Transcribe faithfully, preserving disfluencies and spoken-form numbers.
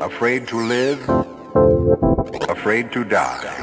Afraid to live, afraid to die.